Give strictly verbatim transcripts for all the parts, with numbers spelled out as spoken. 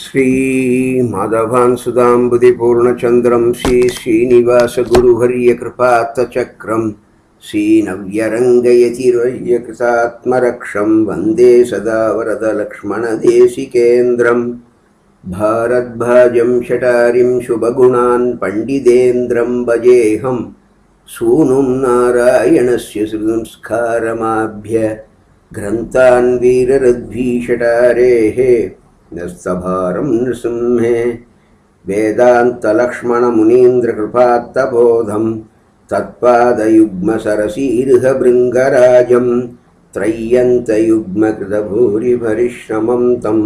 श्री माधवान् सुधाम्बुधिपूर्णचन्द्रं श्री श्रीनिवासगुरुहर्यकृपातचक्रं श्रीनव्यरङ्गयतिरय्यकृतात्मरक्षं वन्दे सदा वरदलक्ष्मणदेशिकेन्द्रं भारद्भाजं शटारिं शुभगुणान् पण्डितेन्द्रं भजेऽहं सूनुं नारायणस्य संस्कारमाभ्य ग्रन्थान् वीररद्वीषटारेः नस्तभारं नृसिंहे वेदान्तलक्ष्मणमुनीन्द्रकृपात्तबोधं तत्पादयुग्मसरसीर्हभृङ्गराजं त्रय्यन्तयुग्मकृतभूरिपरिश्रमं तं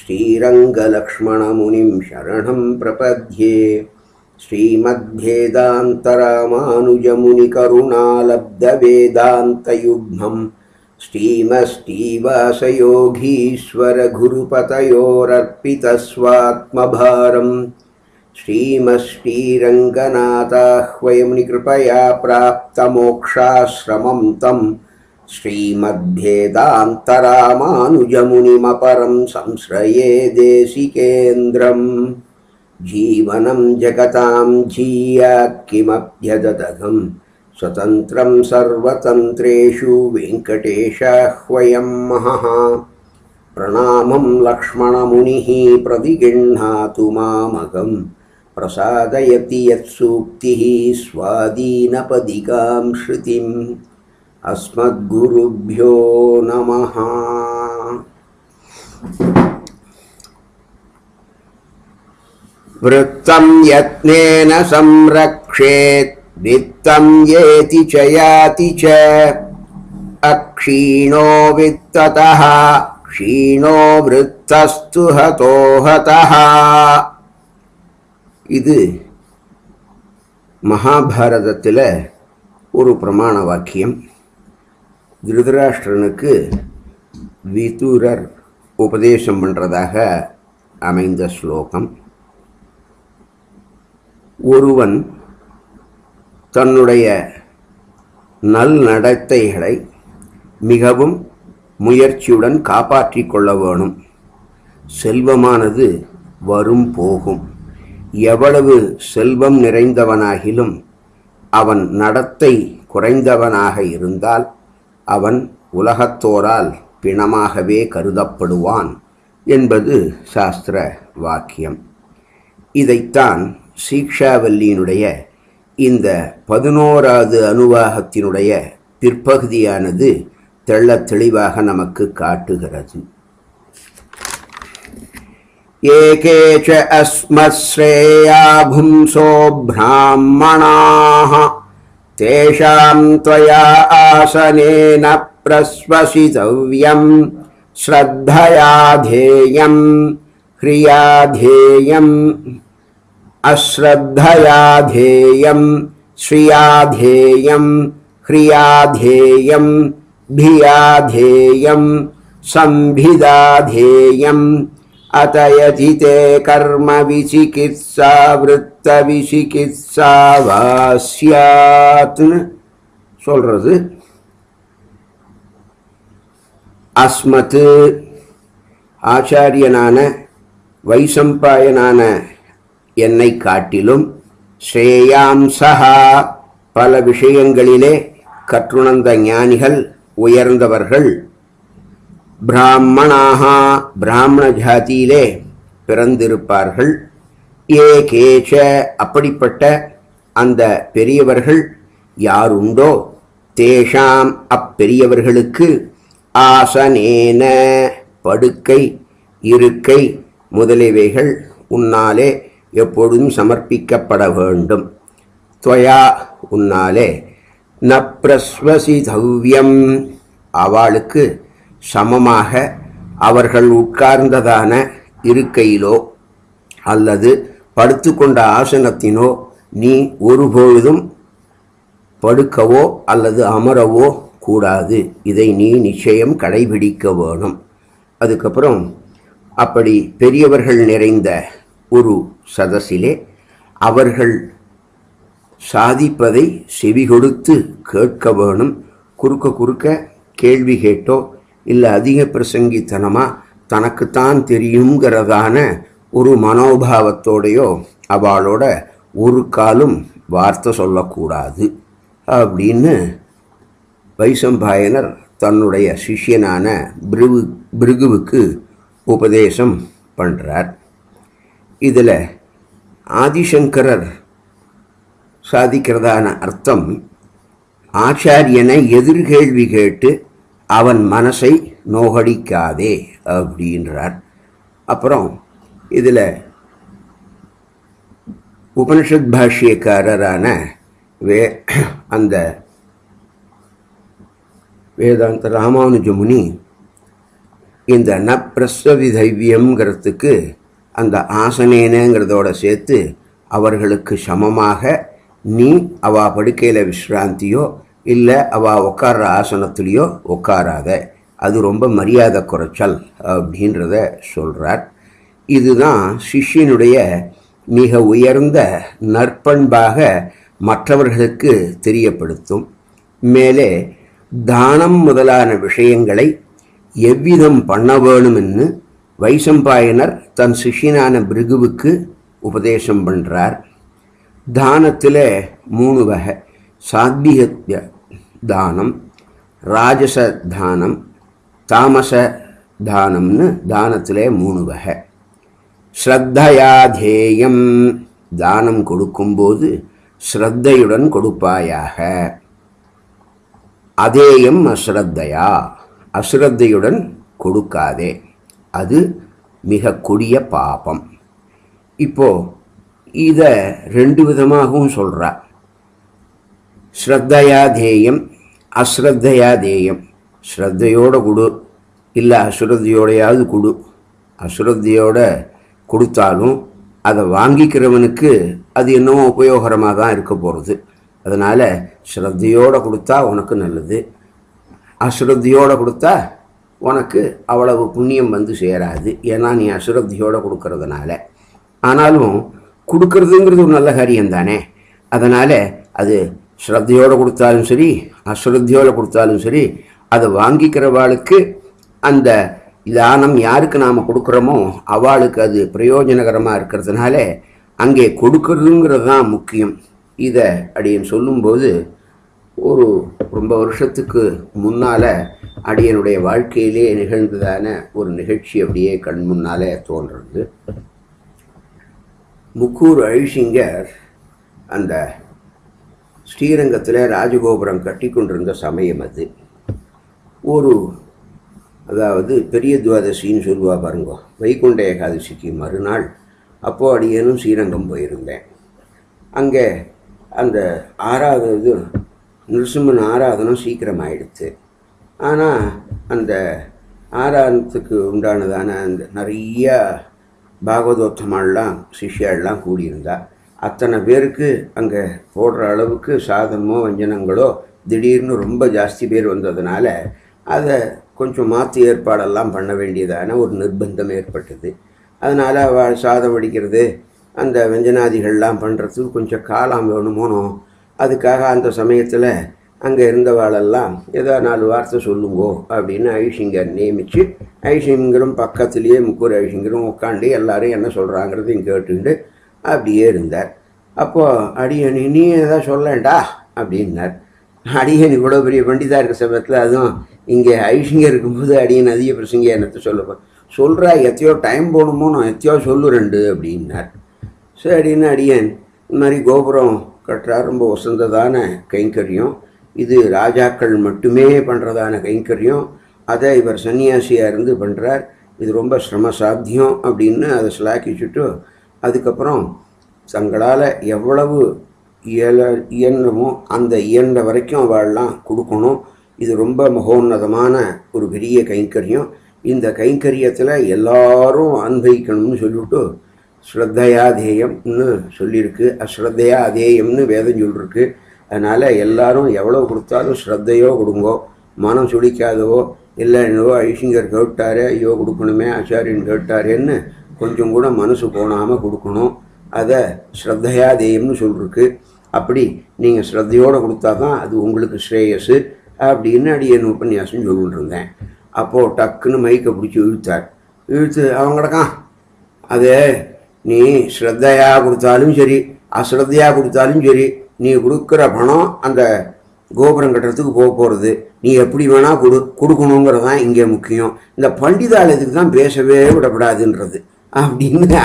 श्रीरङ्गलक्ष्मणमुनिं शरणं प्रपद्ये। श्रीमद्भेदान्तरामानुजमुनिकरुणालब्धवेदान्तयुग्मं श्रीमस्तीवासयोगीश्वरगुरुपतयोरर्पितस्वात्मभारं श्रीमश्रीरङ्गनाथाह्वयमुनिकृपया प्राप्तमोक्षाश्रमं तं श्रीमद्भेदान्तरामानुजमुनिमपरं संश्रये देशिकेन्द्रं। जीवनं जगतां जीयात् किमभ्यदधगम् स्वतन्त्रं सर्वतन्त्रेषु वेङ्कटेशाह्वयं महः। प्रणामं लक्ष्मणमुनिः प्रतिगृह्णातु मामगं प्रसादयति यत्सूक्तिः स्वादीनपदिकां श्रुतिम्। अस्मद्गुरुभ्यो नमः। वृत्तं यत्नेन संरक्षेत् वित्तं येति च याति च अक्षीणो वित्ततः क्षीणो वृत्तस्तु हतो हतः। इदु महाभारतत्तिल ओरु प्रमाण वाक्यम। धृतराष्ट्रनुक्कु विदुरर उपदेशम पण्रदाग अमैंद श्लोकम। ओरुवन தன்னுடைய நல் நடத்தைகளை மிகவும் முயற்சியுடன் காப்பாற்றிக் கொள்ள வேணும். செல்வமானது வரும் போகும். எவ்வளவு செல்வம் நிறைந்தவனாகிலும் அவன் நடத்தை குறைந்தவனாக இருந்தால் அவன் உலகத்தோரால் பிணமாகவே கருதப்படுவான் என்பது சாஸ்திர வாக்கியம். இதைத்தான் சீக்ஷாவல்லியினுடைய இந்த பதினோராவது அனுவாகத்தினுடைய பிற்பகுதியானது தெள்ள தெளிவாக நமக்கு காட்டுகிறது. ஏகேச்ச அஸ்மஸ்ரேயா பும்சோ பிராமணாஹ தேஷாம் த்வயா ஆசனேன பிரஸ்வசிதவ்யம் ஸ்ரத்தயா தேயம் ஹ்ரியா தேயம் अश्रद्धयाधेयं श्रियाधेयं ह्रियाधेयं भियाधेयं संभिदाधेयं अतयतिते कर्म विचिकित्सा वृत्तविचिकित्सा वास्यात् सोल्रदु। अस्मत् आचार्यनान वैशंपायनान என்னை காட்டிலும் ஸ்ரேயாம்சஹா பல விஷயங்களிலே கற்றுணர்ந்த ஞானிகள் உயர்ந்தவர்கள் பிராமணாஹா பிராமண ஜாதியிலே பிறந்திருப்பார்கள். ஏகேச்ச அப்படிப்பட்ட அந்த பெரியவர்கள் யாருண்டோ தேஷாம் அப்பெரியவர்களுக்கு ஆசனேன படுக்கை இருக்கை முதலியவைகள் உன்னாலே எப்பொழுதும் சமர்ப்பிக்கப்பட வேண்டும். துவயா உன்னாலே ந பிரஸ்வசிதவ்யம் அவளுக்கு சமமாக அவர்கள் உட்கார்ந்ததான இருக்கையிலோ அல்லது படுத்து கொண்ட ஆசனத்தினோ நீ ஒருபொழுதும் படுக்கவோ அல்லது அமரவோ கூடாது. இதை நீ நிச்சயம் கடைபிடிக்க வேணும். அதுக்கப்புறம் அப்படி பெரியவர்கள் நிறைந்த ஒரு சதசிலே அவர்கள் சாதிப்பதை செவி கொடுத்து கேட்க வேணும். குறுக்க குறுக்க கேள்வி கேட்டோ இல்லை அதிக பிரசங்கித்தனமாக தனக்குத்தான் தெரியும்ங்கறதான ஒரு மனோபாவத்தோடயோ அவளோட ஒரு காலும் வார்த்தை சொல்லக்கூடாது அப்படின்னு வைசம்பாயனர் தன்னுடைய சிஷ்யனான பிருகு பிருகுவுக்கு உபதேசம் பண்ணுறார். இதில் ஆதிசங்கரர் சாதிக்கிறதான அர்த்தம் ஆச்சாரியனை எதிர்கேள்வி கேட்டு அவன் மனசை நோகடிக்காதே அப்படின்றார். அப்புறம் இதில் உபனிஷத் பாஷ்யக்காரரான வே அந்த வேதாந்த ராமானுஜமுனி இந்த ந பிரசவிதைவியம்ங்கிறதுக்கு அந்த ஆசனேனங்கிறதோட சேர்த்து அவர்களுக்கு சமமாக நீ அவா படுக்கையில் விஸ்ராந்தியோ இல்லை அவள் உட்கார்ற ஆசனத்துலேயோ உட்காராத, அது ரொம்ப மரியாதை குறைச்சல் அப்படின்றத சொல்கிறார். இதுதான் சிஷ்யனுடைய மிக உயர்ந்த நற்பண்பாக மற்றவர்களுக்கு தெரியப்படுத்தும். மேலே தானம் முதலான விஷயங்களை எவ்விதம் பண்ண வேணும்னு வைசம்பாயனர் தன் சிஷ்யனான பிருகுவுக்கு உபதேசம் பண்ணுறார். தானத்தில் மூணு வகை, சாத்வீக தானம், ராஜச தானம், தாமச தானம்னு தானத்திலே மூணு வகை. ஸ்ரத்தையாதேயம், தானம் கொடுக்கும்போது ஸ்ரத்தையுடன் கொடுப்பாயாக. அதேயம் அஸ்ரத்தையா, அஸ்ரத்தையுடன் கொடுக்காதே, அது மிக கொடிய பாபம். இப்போது இதை ரெண்டு விதமாகவும் சொல்கிறா, ஸ்ரத்தையாதேயம் அஸ்ரத்தையாதேயம். ஸ்ரத்தையோடு கொடு, இல்லை அஸ்ரத்தையோடையாவது கொடு. அஸ்ரத்தையோடு கொடுத்தாலும் அதை வாங்கிக்கிறவனுக்கு அது என்னவோ உபயோகரமாக தான் இருக்க போகிறது. அதனால் ஸ்ரத்தையோடு கொடுத்தா உனக்கு நல்லது, அஸ்ரத்தையோடு கொடுத்தா உனக்கு அவ்வளவு புண்ணியம் வந்து சேராது, ஏன்னா நீ அஸ்ரத்தையோடு கொடுக்கறதுனால. ஆனாலும் கொடுக்கறதுங்கிறது ஒரு நல்ல காரியம் தானே, அதனால் அது ஸ்ரத்தையோடு கொடுத்தாலும் சரி அஸ்ரத்தையோடு கொடுத்தாலும் சரி அதை வாங்கிக்கிறவாளுக்கு அந்த தானம் யாருக்கு நாம் கொடுக்குறோமோ அவளுக்கு அது பிரயோஜனகரமாக இருக்கிறதுனால அங்கே கொடுக்கறதுங்கிறது தான் முக்கியம். இதை அப்படின்னு சொல்லும்போது ஒரு ரொம்ப வருஷத்துக்கு முன்னால் அடியனுடைய வாழ்க்கையிலே நிகழ்ந்ததான ஒரு நிகழ்ச்சி அப்படியே கண் முன்னாலே தோன்றுறது. முக்கூர் அழிசிங்கர் அந்த ஸ்ரீரங்கத்தில் ராஜகோபுரம் கட்டி கொண்டிருந்த சமயம் அது. ஒரு அதாவது பெரிய துவாதசின்னு சொல்லுவா பாருங்கோ, வைகுண்ட ஏகாதசிக்கு மறுநாள். அப்போது அடியேனும் ஸ்ரீரங்கம் போயிருந்தேன். அங்கே அந்த ஆராதது நிருசிம்மன் ஆராதனம் சீக்கிரம் ஆயிடுச்சு. ஆனால் அந்த ஆராதனத்துக்கு உண்டானதான அந்த நிறைய பாகவதோத்தமாலாம் சிஷ்யாலாம் கூடியிருந்தா, அத்தனை பேருக்கு அங்கே போடுற அளவுக்கு சாதமோ வஞ்சனங்களோ திடீர்னு ரொம்ப ஜாஸ்தி பேர் வந்ததுனால அதை கொஞ்சம் மாற்றி ஏற்பாடெல்லாம் பண்ண வேண்டியதான ஒரு நிர்பந்தம் ஏற்பட்டது. அதனால் அவள் சாதம் வடிக்கிறது அந்த வெஞ்சனாதிகள்லாம் பண்ணுறதுக்கு கொஞ்சம் காலம் வேணுமோனோ. அதுக்காக அந்த சமயத்தில் அங்கே இருந்தவாளெல்லாம் ஏதோ நாலு வார்த்தை சொல்லுங்கோ அப்படின்னு ஐஷிங்கர் நியமித்து, ஐஷிங்கரும் பக்கத்துலேயே முக்கூர் ஐஷிங்கரும் உட்காந்து எல்லாரும் என்ன சொல்கிறாங்கிறதையும் கேட்டுண்டு அப்படியே இருந்தார். அப்போது அடியணி நீ ஏதாவது சொல்லண்டா அப்படின்னார். அடியன் இவ்வளோ பெரிய பண்டிதாக இருக்கிற சமயத்தில் அதுவும் இங்கே ஐஷிங்கர் இருக்கும்போது அடியன் அதிக பிரசங்க என்னத்தை சொல்லப்போம் சொல்கிறா, எத்தையோ டைம் போகணுமோ நான் எத்தையோ சொல்லுறேண்டு அப்படின்னார். சரி அப்படின்னு அடியன் இந்த மாதிரி கோபுரம் கட்டுறா, ரொம்ப உசந்ததான கைங்கரியம், இது ராஜாக்கள் மட்டுமே பண்ணுறதான கைங்கரியம், அதை இவர் சன்னியாசியாக இருந்து பண்ணுறார், இது ரொம்ப சிரமசாத்தியம் அப்படின்னு அதை சிலாக்கிச்சுட்டு அதுக்கப்புறம் தங்களால் எவ்வளவு இயல இயன்றமோ அந்த இயன்ற வரைக்கும் அவெல்லாம் கொடுக்கணும், இது ரொம்ப மகோன்னதமான ஒரு பெரிய கைங்கரியம், இந்த கைங்கரியத்தில் எல்லாரும் அனுபவிக்கணும்னு சொல்லிவிட்டு ஸ்ரத்தையாதேயம்னு சொல்லியிருக்கு, அஸ்ரத்தையா அதேயம்னு வேதம் சொல்லியிருக்கு. அதனால் எல்லாரும் எவ்வளோ கொடுத்தாலும் ஸ்ரத்தையோ கொடுங்கோ, மனம் சுழிக்காதவோ, இல்லை என்னவோ ஐஷிங்கர் கேட்டாரே ஐயோ கொடுக்கணுமே ஆச்சாரியன் கேட்டாரேன்னு கொஞ்சம் கூட மனசு போனாமல் கொடுக்கணும், அதை ஸ்ரத்தையாதேயம்னு சொல்லியிருக்கு. அப்படி நீங்கள் ஸ்ரத்தையோடு கொடுத்தா தான் அது உங்களுக்கு ஸ்ரேயஸு அப்படின்னு அடியேன் உபன்யாசம் சொல்லிட்டு இருந்தேன். அப்போது டக்குன்னு மைக்கை பிடிச்சி இழுத்தார். अदे नी श्रद्धा कुछ सर अश्रद्धा कुछ सर नहीं पण अंत गोपुरम कटोद नहीं एपड़ी वाणा कुणुंगा इं मुख्यम पंडितालयता पेसवे विडपड़ा अब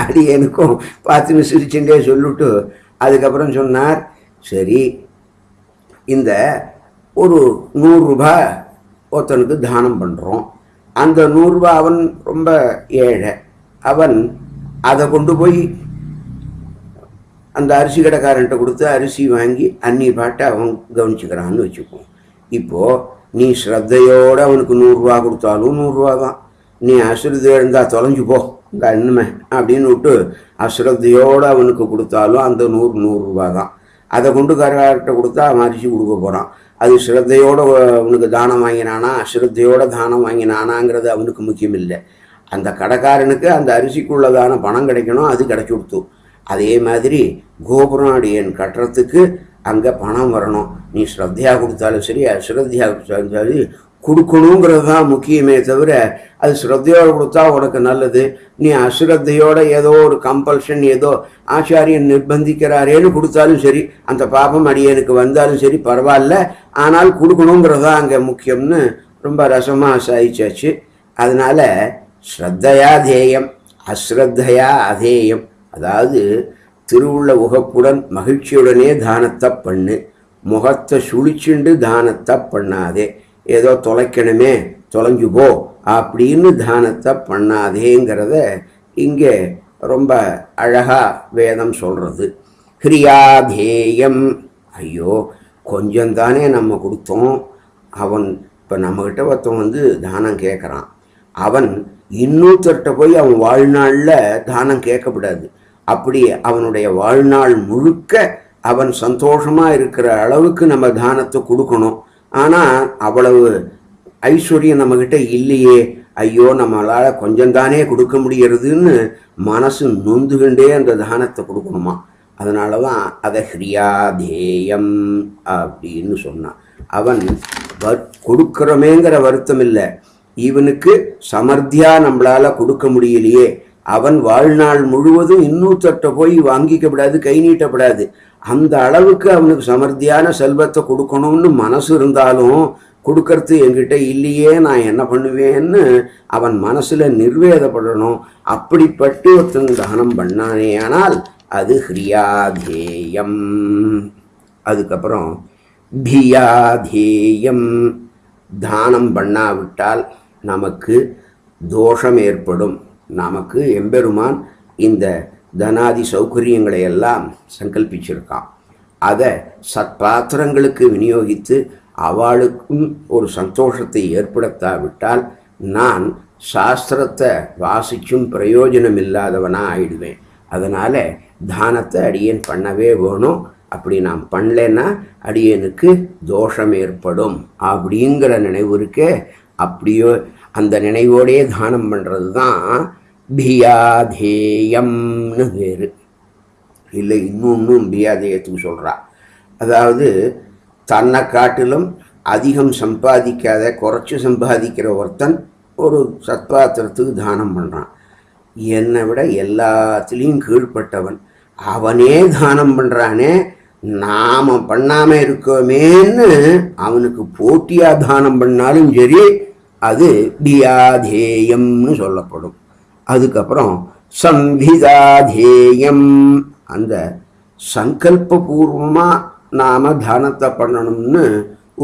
अड़ेन पात सिटे चलू अदार सरी और नूर रूपा और दानम पड़ो अंत नूर रूपन रोम ऐसी अंत अरसी कड़कार कुछ अरसी वांगी अन्नी पाटा कवन वो इो नहीं श्रद्धयोड़ नूर रूपा कुछ नूर रूपा नहीं अश्रद्धा तौलेजुपो इनमें अब अश्रद्धयोड़ कुछ अंत नूर नूर रूपा अट्ठा मरीजी कुछ अभी श्रद्धयोड़ दान वांगाना अश्रद्धयोड़ दान वांगाना मुख्यमल अंत कड़कार अंत अरसी दान पण कड़ो अदारी गोपुरम कटक अगे पण वरण नहीं श्रद्धा कुछ सर अश्रद्धा कुछ कुणुंगा मुख्यमे तवरे अब श्रद्धयोड़ कुछ उन अश्रद्धयोड़ एदो और कंपलशन एदो आचार्य निर्बंधिक्रारेनु कुछ सर अंत पापम अड़ेन वालू सर परवाल आना कुणुंगा अगे मुख्यम रोम रसम साल श्रद्धया देयम अश्रद्धया अधेयम अदावद महिच्चियुडने दानत्ता पण्णु मुखत्ते सुळिच्चिंडु दानत्ता पण्णादे एदो तोलैक्कणुमे तोलंजु पो अप्पडिन्नु दानत्ता पण्णादेंगरद इंगे रोम्ब अलगा वेदम सोल्रदु क्रियाधेयम अय्यो कोंजम ताने नम्म कुडुत्तोम अवन इप्प नम्मकिट्ट ओरुत्तन वंदु दानं केक्करान अवन इन्नोरुत्तर्ट्ट पोई अवन वाळ्नाळ्ल दानं केक्कपडादु அப்படி அவனுடைய வாழ்நாள் முழுக்க அவன் சந்தோஷமா இருக்கிற அளவுக்கு நம்ம தானத்தை கொடுக்கணும் ஆனா அவ்வளவு ஐஸ்வரியம் நம்மகிட்ட இல்லையே ஐயோ நம்மளால கொஞ்சம் தானே கொடுக்க முடியிறதுன்னு மனசு நொந்துகிண்டே அந்த தானத்தை கொடுக்கணுமா அதனால தான் அத கிரியாதேயம் அப்படினு சொன்னான் அவன் கொடுக்கறமேங்கற வருத்தம் இல்ல இவனுக்கு சமர்த்தியா நம்மளால கொடுக்க முடியலையே அவன் வாழ்நாள் முழுவதும் இன்னூற்றட்ட போய் வாங்கிக்கப்படாது கை நீட்டப்படாது அந்த அளவுக்கு அவனுக்கு சமர்த்தியான செல்வத்தை கொடுக்கணும்னு மனசு இருந்தாலும் கொடுக்கிறது என்கிட்ட இல்லையே நான் என்ன பண்ணுவேன்னு அவன் மனசுல நிர்வேதப்படணும் அப்படிப்பட்டு ஒருத்தன் தானம் பண்ணானேயானால் அது ஹிரியாதேயம் அதுக்கப்புறம் பியாதேயம் தானம் பண்ணாவிட்டால் நமக்கு தோஷம் ஏற்படும் நமக்கு எம்பெருமான் இந்த தனாதி சௌகரியங்களை எல்லாம் சங்கல்பிச்சிருக்கான் அத சத்பாத்திரங்களுக்கு விநியோகித்து அவளுக்கும் ஒரு சந்தோஷத்தை ஏற்படுத்தாவிட்டால் நான் சாஸ்திரத்தை வாசிச்சும் பிரயோஜனம் இல்லாதவனா ஆயிடுவேன் அதனால தானத்தை அடியேன் பண்ணவே வேணும் அப்படி நான் பண்ணலனா அடியேனுக்கு தோஷம் ஏற்படும் அப்படிங்கற நினைவுக்கே அப்படியே அந்த நினைவோடே தானம் பண்றது தான் பியாதேயம்னு பேரு இல்லை இன்னொன்னும் பியாதேயத்துக்கு சொல்றா அதாவது தன்னை காட்டிலும் அதிகம் சம்பாதிக்காத குறைச்சு சம்பாதிக்கிற ஒருத்தன் ஒரு சத்பாத்திரத்துக்கு தானம் பண்றான் என்னை விட எல்லாத்திலையும் கீழ்ப்பட்டவன் அவனே தானம் பண்றானே நாம பண்ணாம இருக்கோமேன்னு அவனுக்கு போட்டியா தானம் பண்ணாலும் சரி அது பியாதேயம்னு சொல்லப்படும் அதுக்கு அப்புறம் சம்விதாதேயம் அந்த சங்கல்ப பூர்வமா நாம தானத்தை பண்ணணும்னு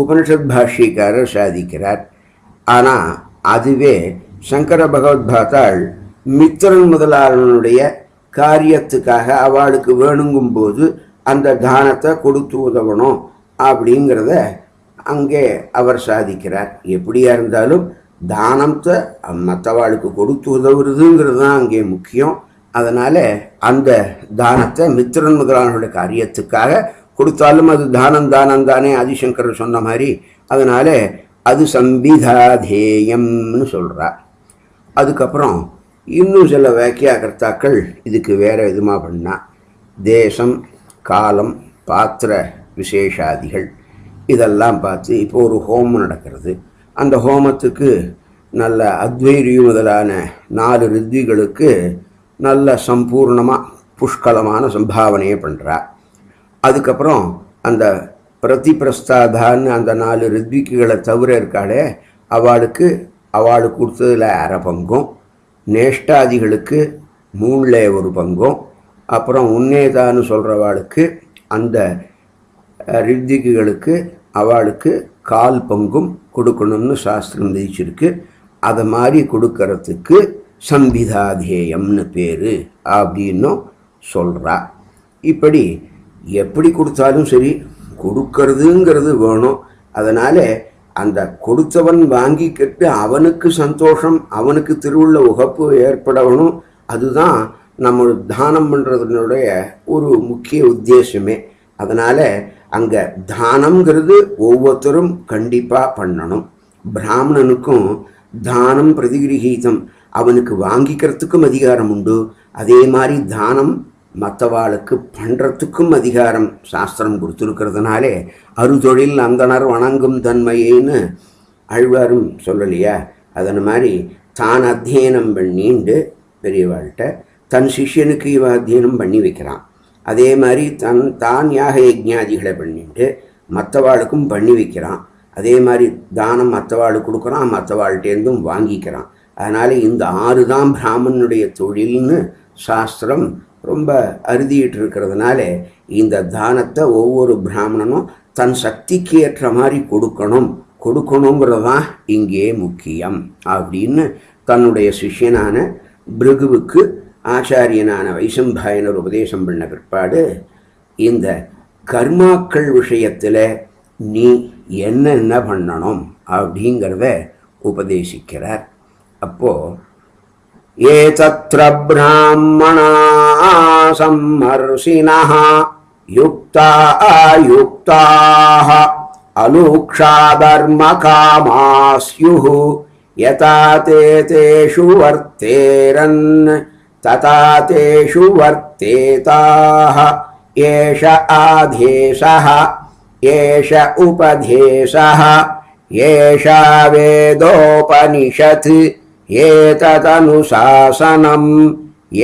உபனிஷத் பாஷ்யக்காரர் சாதிக்கிறார் ஆனா அதுவே சங்கர பகவத்பாதாள் மித்திரன் முதலாளனுடைய காரியத்துக்காக அவளுக்கு வேணுங்கும் போது அந்த தானத்தை கொடுத்து உதவணும் அப்படிங்கறத அங்கே அவர் சாதிக்கிறார் எப்படியா இருந்தாலும் தானத்தை மற்றவாளுக்கு கொடுத்து உதவுறதுங்கிறது தான் அங்கே முக்கியம் அதனால அந்த தானத்தை மித்திரன் முதலாளனுடைய காரியத்துக்காக கொடுத்தாலும் அது தானம் தானம் தானே ஆதிசங்கரர் சொன்ன மாதிரி அதனால அது சம்பிதாதேயம்னு சொல்றார் அதுக்கு அப்புறம் இன்னும் சில வாக்கியாகர்த்தாக்கள் இதுக்கு வேற விதமா பண்ணா தேசம் காலம் பாத்திர விசேஷாதிகள் இதெல்லாம் பார்த்து இப்போ ஒரு ஹோமம் நடக்கிறது அந்த ஹோமத்துக்கு நல்ல அத்வைரி முதலான நாலு ரித்விகளுக்கு நல்ல சம்பூர்ணமாக புஷ்கலமான சம்பாவனையை பண்ணுறார். அதுக்கப்புறம் அந்த பிரதி பிரஸ்தாதான்னு அந்த நாலு ரித்விக்குகளை தவிர இருக்காளே அவளுக்கு அவள் கொடுத்ததில் அரை பங்கும், நேஷ்டாதிகளுக்கு மூணில் ஒரு பங்கும், அப்புறம் உன்னேதான்னு சொல்கிறவாளுக்கு அந்த ரித்விக்குகளுக்கு அவளுக்கு கால் பங்கும் கொடுக்கணும்னு சாஸ்திரம் விதிச்சிருக்கு. அதை மாதிரி கொடுக்கறதுக்கு சம்பிதாதேயம்னு பேர் அப்படின்னும் சொல்கிறா. இப்படி எப்படி கொடுத்தாலும் சரி கொடுக்கறதுங்கிறது வேணும். அதனால் அந்த கொடுத்தவன் வாங்கிக்கிட்டு அவனுக்கு சந்தோஷம், அவனுக்கு திருவுள்ள உகப்பு ஏற்படணும். அதுதான் நம்ம தானம் பண்ணுறதுனுடைய ஒரு முக்கிய உத்தேசமே. அதனால் அங்கே தானம்ங்கிறது ஒவ்வொருத்தரும் கண்டிப்பாக பண்ணணும். பிராமணனுக்கும் தானம் பிரதிகிரகீதம், அவனுக்கு வாங்கிக்கிறதுக்கும் அதிகாரம் உண்டு. அதே மாதிரி தானம் மற்றவாளுக்கு பண்ணுறதுக்கும் அதிகாரம் சாஸ்திரம் கொடுத்துருக்கிறதுனாலே அறுதொழில் அந்தனர் வணங்கும் தன்மையேன்னு ஆழ்வாரும் சொல்லலையா? அதன் மாதிரி தான் அத்தியனம் பண்ணிண்டு பெரியவாள்கிட்ட தன் சிஷியனுக்கு இவ அத்தியனம் பண்ணி வைக்கிறான். அதே மாதிரி தன் தான் யாக யஜ்ஞாதிகளை பண்ணிட்டு மற்றவாளுக்கும் பண்ணி வைக்கிறான். அதே மாதிரி தானம் மற்றவாளுக்கு கொடுக்குறான், மற்றவாள்கிட்டேருந்தும் வாங்கிக்கிறான். அதனால் இந்த ஆறு தான் பிராமணனுடைய தொழில்னு சாஸ்திரம் ரொம்ப அறுதிட்டு இருக்கிறதுனால இந்த தானத்தை ஒவ்வொரு பிராமணனும் தன் சக்திக்கு ஏற்ற மாதிரி கொடுக்கணும். கொடுக்கணுங்கிறது தான் இங்கே முக்கியம் அப்படின்னு தன்னுடைய சிஷியனான பிருகுவுக்கு ஆச்சாரியனான வைசம்பாயனர் உபதேசம் பண்ண பிற்பாடு இந்த கர்மாக்கள் விஷயத்தில் நீ என்னென்ன பண்ணணும் அப்படிங்கிறத உபதேசிக்கிறார். அப்போது ஏதத்ர ப்ராஹ்மணா சம்மர்ஷிணஹ யுக்தா யுக்தாஹ அலோக்ஷா தர்ம காமாஸ்யுஹு யதா தே தேஷு வர்த்தேரன் ததா தேஷு வர்த்தேதாஹ ஏஷ ஆதேசஹ ஏஷ உபதேசஹ ஏஷ வேதோபனிஷத் ஏததனுசாசனம்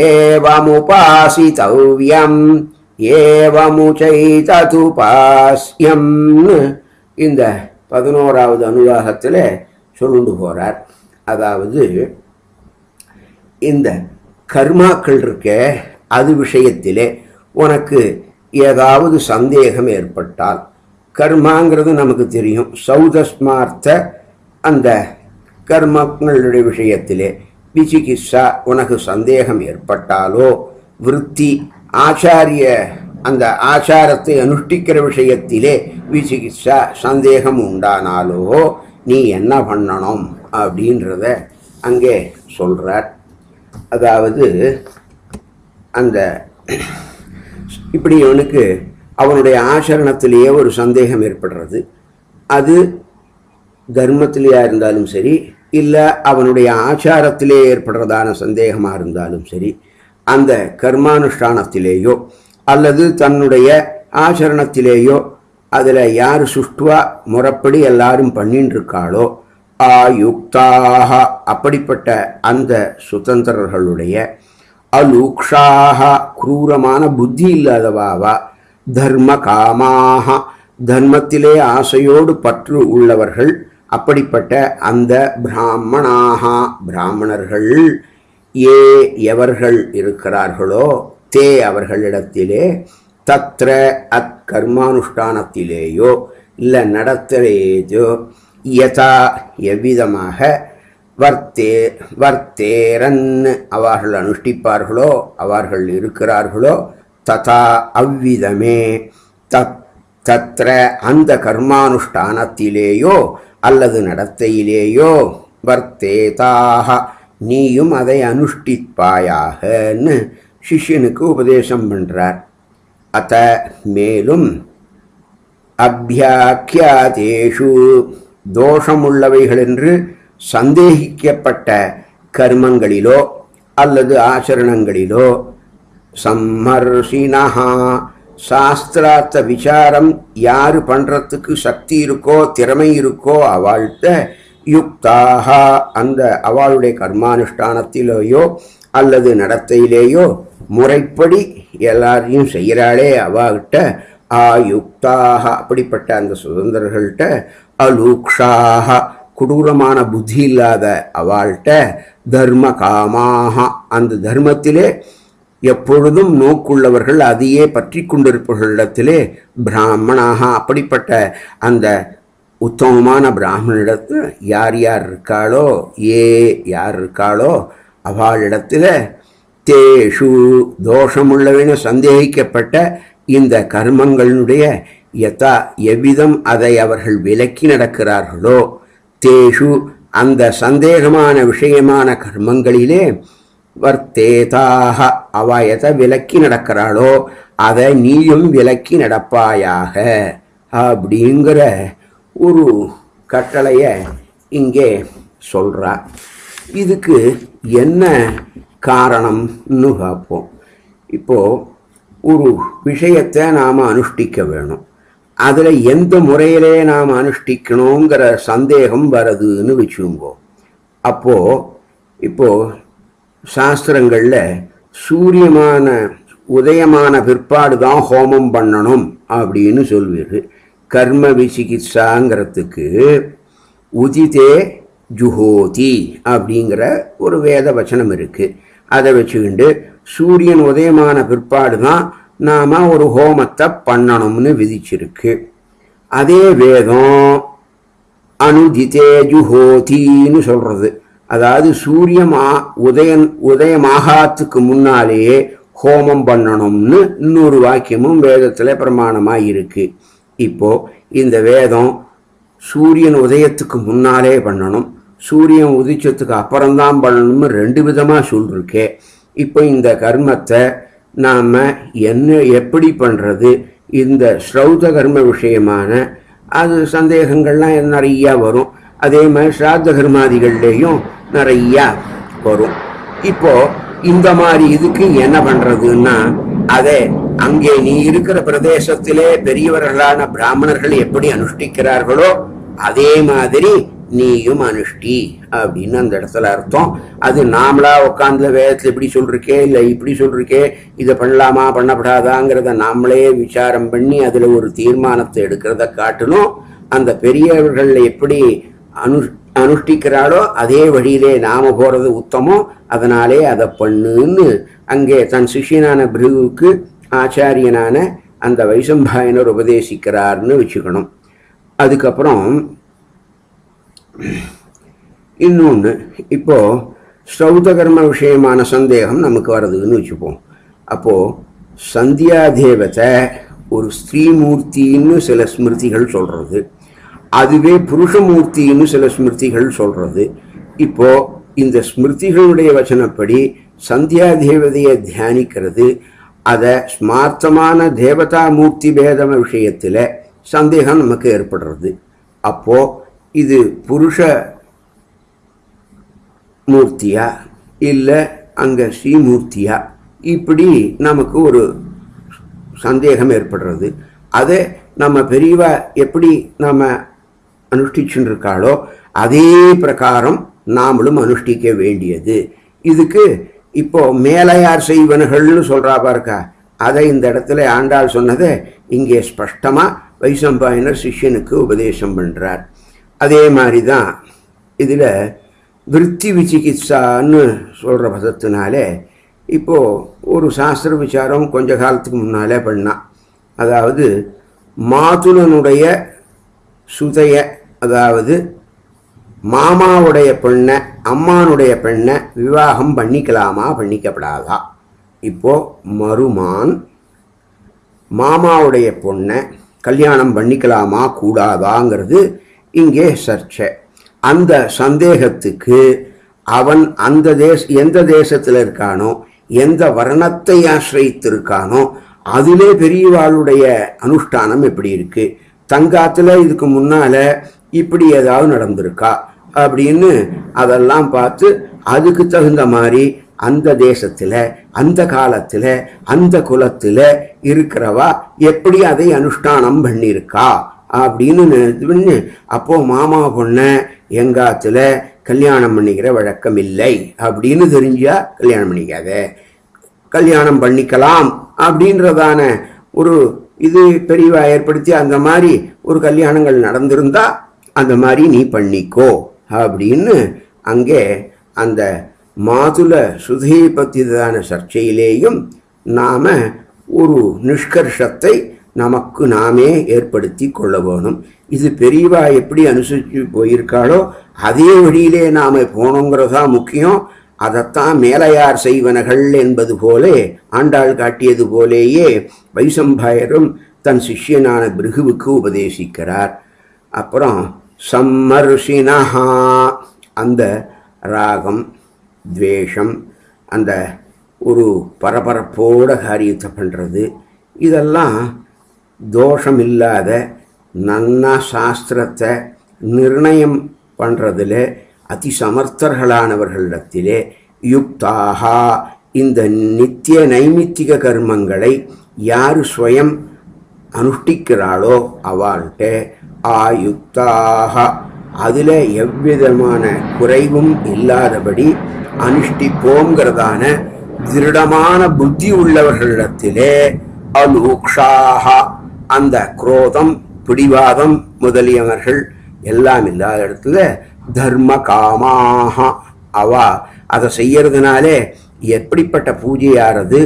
ஏவமுபாசிதவ்யம் ஏவமுசைததுபாஸ்யம் இந்த பதினோராவது அனுவாகத்தில் சொல்லுண்டு போகிறார். அதாவது இந்த கர்மாக்கள் இருக்க அது விஷயத்திலே உனக்கு ஏதாவது சந்தேகம் ஏற்பட்டால், கர்மாங்கிறது நமக்கு தெரியும், சௌதஸ்மார்த்த அந்த கர்மங்களுடைய விஷயத்திலே விசிகிச்சா உனக்கு சந்தேகம் ஏற்பட்டாலோ, விருத்தி ஆச்சாரிய அந்த ஆச்சாரத்தை அனுஷ்டிக்கிற விஷயத்திலே விசிகிச்சா சந்தேகம் உண்டானாலோ நீ என்ன பண்ணணும் அப்படின்றத அங்கே சொல்கிறார். அதாவது அந்த இப்படி அவனுக்கு அவனுடைய ஆச்சரணத்திலேயே ஒரு சந்தேகம் ஏற்படுறது, அது தர்மத்திலேயா இருந்தாலும் சரி இல்லை அவனுடைய ஆச்சாரத்திலே ஏற்படுறதான சந்தேகமாக இருந்தாலும் சரி, அந்த கர்மானுஷ்டானத்திலேயோ அல்லது தன்னுடைய ஆச்சரணத்திலேயோ அதில் யார் சுஷ்டுவா முறைப்படி எல்லாரும் பண்ணின்னு இருக்காளோ ஆயுக்தாக அப்படிப்பட்ட அந்த சுதந்திரர்களுடைய அலூக்ஷாக குரூரமான புத்தி இல்லாதவாவா தர்ம காமாக தர்மத்திலே ஆசையோடு பற்று உள்ளவர்கள் அப்படிப்பட்ட அந்த பிராமணாக பிராமணர்கள் ஏ எவர்கள் இருக்கிறார்களோ தே அவர்களிடத்திலே தத்ர அத் கர்மானுஷ்டானத்திலேயோ இல்லை நடத்திலேயோ யதா எவ்விதமாக வர்த்தே வர்த்தேரன் அவர்கள் அனுஷ்டிப்பார்களோ அவர்கள் இருக்கிறார்களோ ததா அவ்விதமே தத் தத்ர அந்த கர்மானுஷ்டானத்திலேயோ அல்லது நடத்தையிலேயோ வர்த்தேதாக நீயும் அதை அனுஷ்டிப்பாயாகன்னு சிஷ்யனுக்கு உபதேசம் பண்ணுறார். அத மேலும் அபியாக்கியாதேஷு தோஷமுள்ளவைகளென்று சந்தேகிக்கப்பட்ட கர்மங்களிலோ அல்லது ஆச்சரணங்களிலோ சம்மர்ஷினா சாஸ்திரார்த்த விசாரம் யார் பண்ணுறதுக்கு சக்தி இருக்கோ திறமை இருக்கோ அவள்கிட்ட युक्ताः अंद अवाळुडे कर्मानुष्ठानत्तिलेयो अल्लदु नडत्तैलेयो मुरैप्पडी एल्लारैयुम सेय्यराळे अवाळुट आयुक्ताः अप्पडिप्पट्ट अंद सुदंदरगळट अलूक्षाः कुडूरमान बुद्धि इल्लाद अवाळुट धर्मकामाः अंद धर्मत्तिले எப்பொழுதும் நோக்குள்ளவர்கள் அதையே பற்றிக்கொண்டிருப்பவர்களிடத்திலே பிராமணாக அப்படிப்பட்ட அந்த உத்தமமான பிராமணனிடத்தில் யார் யார் இருக்காளோ ஏ யார் இருக்காளோ அவளிடத்தில் தேஷு தோஷமுள்ளவென சந்தேகிக்கப்பட்ட இந்த கர்மங்களுடைய யதா எவ்விதம் அதை அவர்கள் விலக்கி நடக்கிறார்களோ தேஷு அந்த சந்தேகமான விஷயமான கர்மங்களிலே वर्तेताः अवायत विलक्की नडक्करालो अदै नीयुम विलक्की नडप्पायाः अप्पडिंगिर ओरु कट्टलैय इंगे सोल्रा। इदुक्कु एन्न कारणम्नु पाप्पोम। इप्पो ओरु विषयत्तै नाम अनुष्ठिक्क वेणुम अदुल एंद मुरैयिले नाम अनुष्ठिक्कणुंगिर संदेहम वरुदुन्नु वेच्चुंगो। अप्पो इप्पो சாஸ்திரங்கள்ல சூரியமான உதயமான பிற்பாடு தான் ஹோமம் பண்ணணும் அப்படினு சொல்வீரு। கர்ம விசிகிச்சாங்கிறதுக்கு உதிதே ஜுஹோதி அப்படிங்கற ஒரு வேத வசனம் இருக்கு। அதை வச்சுக்கிண்டு சூரியன் உதயமான பிற்பாடு தான் நாம ஒரு ஹோமத்தை பண்ணணும்னு விதிச்சிருக்கு। அதே வேதம் அனுதிதே ஜுஹோதின்னு சொல்றது அதாவது சூரியன் உதயம் உதயமாகாத்துக்கு முன்னாலே ஹோமம் பண்ணணும்னு இன்னொரு வாக்கியமும் வேதத்துல பிரமாணமா இருக்கு। இப்போ இந்த வேதம் சூரியன் உதயத்துக்கு முன்னாலே பண்ணணும் சூரியன் உதிச்சதுக்கு அப்புறம் தான் பண்ணணும்னு ரெண்டு விதமா சொல்லிருக்கே। இப்போ இந்த கர்மத்தை நாம என்ன எப்படி பண்றது? இந்த ஸ்ரௌத கர்ம விஷயமான அது சந்தேகங்கள்லாம் நிறைய வரும்। அதே மாதிரி ஸ்ராத்த கர்மாதிகள்லேயும் நிறைய வரும்। இப்போ இந்த மாதிரி இதுக்கு என்ன பண்றதுன்னா அதே அங்கே நீ இருக்கிற பிரதேசத்திலே பெரியவர்களான பிராமணர்கள் எப்படி அனுஷ்டிக்கிறார்களோ அதே மாதிரி நீயும் அனுஷ்டி அப்படின்னு அந்த இடத்துல அர்த்தம்। அது நாமளா உட்கார்ந்து வேதத்தில் இப்படி சொல்றக்கே இல்லை இப்படி சொல்றக்கே இதை பண்ணலாமா பண்ணப்படாதாங்கிறத நாமளே விசாரம் பண்ணி அதில் ஒரு தீர்மானத்தை எடுக்கிறத காட்டிலும் அந்த பெரியவர்கள் எப்படி அனு அனுஷ்டிக்கிறாளோ அதே வழியிலே நாம போறது உத்தமம் அதனாலே அதை பண்ணுன்னு அங்கே தன் சிஷியனான பிருகுவுக்கு ஆச்சாரியனான அந்த வைசம்பாயனர் உபதேசிக்கிறார்னு வச்சுக்கணும்। அதுக்கப்புறம் இன்னொன்று இப்போ ஸ்ரௌத கர்ம விஷயமான சந்தேகம் நமக்கு வருதுன்னு வச்சுப்போம்। அப்போ சந்தியா தேவத்தை ஒரு ஸ்திரீமூர்த்தின்னு சில ஸ்மிருதிகள் சொல்றது அதுவே புருஷமூர்த்தின்னு சில ஸ்மிருதிகள் சொல்றது। இப்போ இந்த ஸ்மிருதிகளுடைய வசனப்படி சந்தியா தேவதையை தியானிக்கிறது அதை ஸ்மார்த்தமான தேவதா மூர்த்தி பேதம விஷயத்தில் சந்தேகம் நமக்கு ஏற்படுறது। அப்போ இது புருஷ மூர்த்தியா இல்லை அங்கே ஸ்ரீமூர்த்தியா இப்படி நமக்கு ஒரு சந்தேகம் ஏற்படுறது। அதை நம்ம பெரியவா எப்படி நம்ம அனுஷ்டிச்சுருக்காளோ அதே பிரகாரம் நாமளும் அனுஷ்டிக்க வேண்டியது। இதுக்கு இப்போ மேலையார் செய்வன்கள்னு சொல்கிறா பாருக்கா அதை இந்த இடத்துல ஆண்டாள் சொன்னதை இங்கே ஸ்பஷ்டமாக வைசம்பாயனர் சிஷ்யனுக்கு உபதேசம் பண்ணுறார்। அதே மாதிரி தான் இதில் விருத்தி விசிகிச்சான்னு சொல்கிற பதத்தினாலே இப்போது ஒரு சாஸ்திர விசாரம் கொஞ்ச காலத்துக்கு முன்னாலே பண்ணான்। அதாவது மாதுலனுடைய சுதைய அதாவது மாமாவுடைய பெண்ணை அம்மானுடைய பெண்ணை விவாகம் பண்ணிக்கலாமா பண்ணிக்கப்படாதா? இப்போது மருமான் மாமாவுடைய பொண்ணை கல்யாணம் பண்ணிக்கலாமா கூடாதாங்கிறது இங்கே சர்ச்சை। அந்த சந்தேகத்துக்கு அவன் அந்த தேச எந்த தேசத்தில் இருக்கானோ எந்த வர்ணத்தை ஆசிரித்திருக்கானோ அதிலே பெரியவாளுடைய அனுஷ்டானம் எப்படி இருக்குது தங்காத்தில் இதுக்கு முன்னால் இப்படி ஏதாவது நடந்திருக்கா அப்படின்னு அதெல்லாம் பார்த்து அதுக்கு தகுந்த மாதிரி அந்த தேசத்தில் அந்த காலத்தில் அந்த குலத்தில் இருக்கிறவா எப்படி அதை அனுஷ்டானம் பண்ணியிருக்கா அப்படின்னு நினைத்து அப்போ மாமா பொண்ணை எங்காத்துல கல்யாணம் பண்ணிக்கிற வழக்கம் இல்லை அப்படின்னு தெரிஞ்சா கல்யாணம் பண்ணிக்காத, கல்யாணம் பண்ணிக்கலாம் அப்படின்றதான ஒரு இது பெரியவா ஏற்படுத்தி அந்த மாதிரி ஒரு கல்யாணங்கள் நடந்திருந்தா அந்த மாதிரி நீ பண்ணிக்கோ அப்படின்னு அங்கே அந்த மாதுல சுதியை பற்றிதான சர்ச்சையிலேயும் நாம் ஒரு நிஷ்கர்ஷத்தை நமக்கு நாமே ஏற்படுத்தி கொள்ள வேணும். இது பெரியவா எப்படி அனுசரித்து போயிருக்காளோ அதே வழியிலே நாம் போகணுங்கிறதா முக்கியம். அதைத்தான் மேலையார் செய்வனகள் என்பது போலே ஆண்டாள் காட்டியது போலேயே வைசம்பாயரும் தன் சிஷ்யனான பிருகுவுக்கு உபதேசிக்கிறார். அப்புறம் சம்மர்ஷினஹா அந்த ராகம் துவேஷம் அந்த ஒரு பரபரப்போட காரியத்தை பண்ணுறது இதெல்லாம் தோஷமில்லாத நன்னா சாஸ்திரத்தை நிர்ணயம் பண்ணுறதுல அதி சமர்த்தர்களானவர்களிடத்திலே யுக்தாக இந்த நித்திய நைமித்திக கர்மங்களை யார் ஸ்வயம் அனுஷ்டிக்கிறாளோ அவள்கிட்ட ஆயுக்தாக அதில் எவ்விதமான குறைவும் இல்லாதபடி அனுஷ்டிப்போங்கிறதான திருடமான புத்தி உள்ளவர்களிடத்திலே அலூக்ஷாக அந்த குரோதம் பிடிவாதம் முதலியவர்கள் எல்லாம் இல்லாத இடத்துல தர்ம காமாக அவா அதை செய்யறதுனாலே எப்படிப்பட்ட பூஜையாகிறது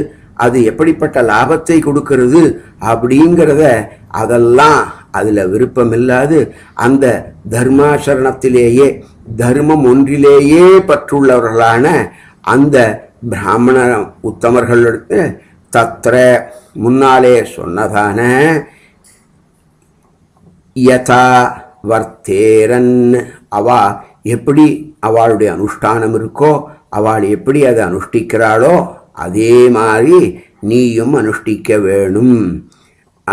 அது எப்படிப்பட்ட லாபத்தை கொடுக்கறது அப்படிங்கிறத அதெல்லாம் அதில் விருப்பமில்லாது அந்த தர்மாசரணத்திலேயே தர்மம் ஒன்றிலேயே பற்றுள்ளவர்களான அந்த பிராமண உத்தமர்களுக்கு தத்ர முன்னாலே சொன்னதான யதா வர்த்தேரன் அவா எப்படி அவளுடைய அனுஷ்டானம் இருக்கோ அவள் எப்படி அதை அனுஷ்டிக்கிறாளோ அதே மாதிரி நீயும் அனுஷ்டிக்க வேணும்.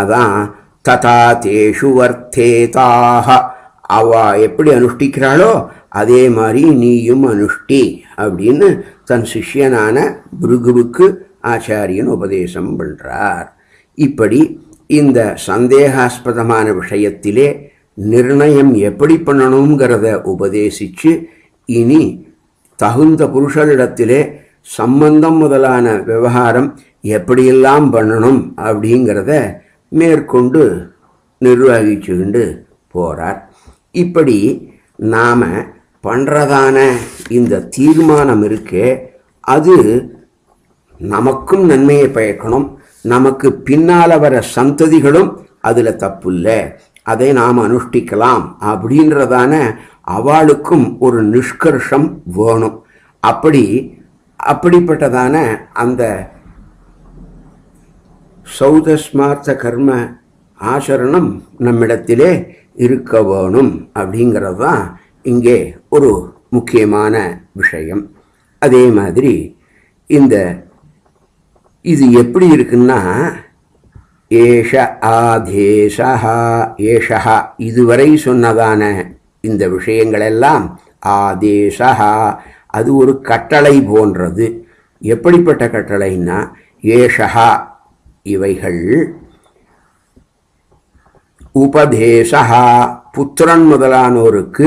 அதான் ததா தேஷு வர்த்தேதாக அவா எப்படி அனுஷ்டிக்கிறாளோ அதே மாதிரி நீயும் அனுஷ்டி அப்படின்னு தன் சிஷ்யனான பிருகுவுக்கு ஆச்சாரியன் உபதேசம் பண்ணுறார். இப்படி இந்த சந்தேகாஸ்பதமான விஷயத்திலே நிர்ணயம் எப்படி பண்ணணுங்கிறத உபதேசித்து இனி தகுந்த புருஷரிடத்திலே சம்பந்தம் முதலான விவகாரம் எப்படியெல்லாம் பண்ணணும் அப்படிங்கிறத மேற்கொண்டு நிர்வகிச்சுக்கிண்டு போகிறார். இப்படி நாம் பண்ணுறதான இந்த தீர்மானம் இருக்கே அது நமக்கும் நன்மையை பயக்கணும், நமக்கு பின்னால் வர சந்ததிகளும் அதில் தப்பு இல்லை, அதை நாம் அனுஷ்டிக்கலாம் அப்படின்றதான அவளுக்கும் ஒரு நிஷ்கர்ஷம் வேணும். அப்படி அப்படிப்பட்டதான அந்த சௌதஸ்மார்த்த கர்ம ஆசரணம் நம்மிடத்திலே இருக்க வேணும் அப்படிங்கிறது தான் இங்கே ஒரு முக்கியமான விஷயம். அதே மாதிரி இந்த இது எப்படி இருக்குன்னா ஏஷ ஆதேசஹா ஏஷஹா இதுவரை சொன்னதான இந்த விஷயங்களெல்லாம் ஆதேசஹா அது ஒரு கட்டளை போன்றது. எப்படிப்பட்ட கட்டளைன்னா ஏஷஹா இவைகள் உபதேசஹா புத்திரன் முதலானோருக்கு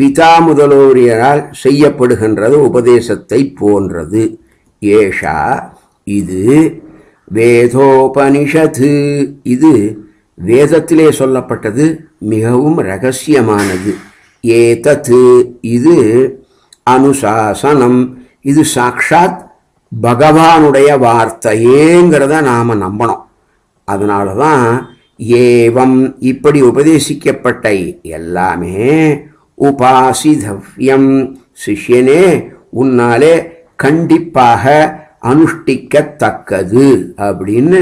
பிதா முதலோரியரால் செய்யப்படுகின்றது உபதேசத்தை போன்றது. ஏஷா இது வேதோபனிஷத்து இது வேதத்திலே சொல்லப்பட்டது மிகவும் இரகசியமானது. ஏதத்து இது அனுசாசனம் இது சாக்ஷாத் பகவானுடைய வார்த்தையேங்கிறத நாம் நம்பணும். அதனால தான் ஏவம் இப்படி உபதேசிக்கப்பட்ட எல்லாமே உபாசிதவ்யம் சிஷ்யனே உன்னாலே கண்டிப்பாக அனுஷ்டிக்கத்தக்கது அப்படின்னு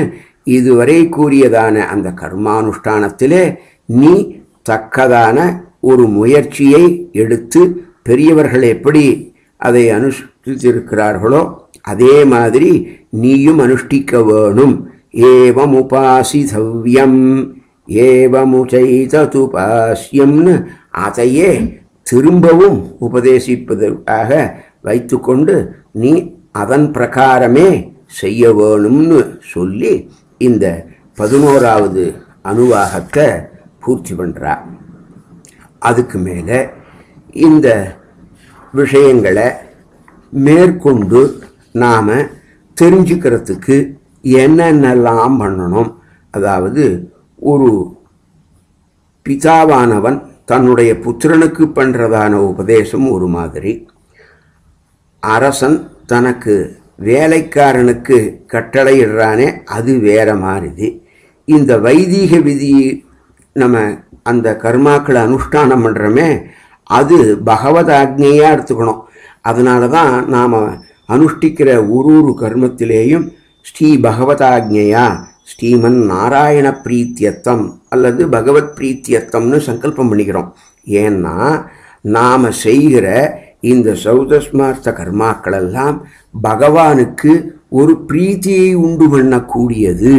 இதுவரை கூறியதான அந்த கர்மானுஷ்டானத்திலே நீ தக்கதான ஒரு முயற்சியை எடுத்து பெரியவர்கள் எப்படி அதை அனுஷ்டித்திருக்கிறார்களோ அதே மாதிரி நீயும் அனுஷ்டிக்க வேணும். ஏவம் உபாசிதவ்யம் ஏவமுசைதுபாஸ்யம்னு அதையே திரும்பவும் உபதேசிப்பதற்காக வைத்துக்கொண்டு நீ அதன் பிரகாரமே செய்ய வேணும்னு சொல்லி இந்த பதினோராவது அணுவாகத்தை பூர்த்தி பண்றா. அதுக்கு மேலே இந்த விஷயங்களை மேற்கொண்டு நாம் தெரிஞ்சுக்கிறதுக்கு என்னென்னலாம் பண்ணணும். அதாவது ஒரு பிதாவானவன் தன்னுடைய புத்திரனுக்கு பண்ணுறதான உபதேசம் ஒரு மாதிரி, அரசன் தனக்கு வேலைக்காரனுக்கு கட்டளையிடுறானே அது வேற மாதிரி. இந்த வைதீக விதி நம்ம அந்த கர்மாக்களை அனுஷ்டானம் பண்ணுறோமே அது பகவத் ஆக்ஞையாக எடுத்துக்கணும். அதனால தான் நாம் அனுஷ்டிக்கிற ஒரு ஒரு கர்மத்திலேயும் ஸ்ரீ பகவதாக்ஞையா ஸ்ரீமன் நாராயண பிரீத்தியத்தம் அல்லது பகவத் பிரீத்தியத்தம்னு சங்கல்பம் பண்ணிக்கிறோம். ஏன்னா நாம் செய்கிற இந்த சௌதஸ்மார்த்த கர்மாக்களெல்லாம் பகவானுக்கு ஒரு பிரீத்தியை உண்டு பண்ணக்கூடியது.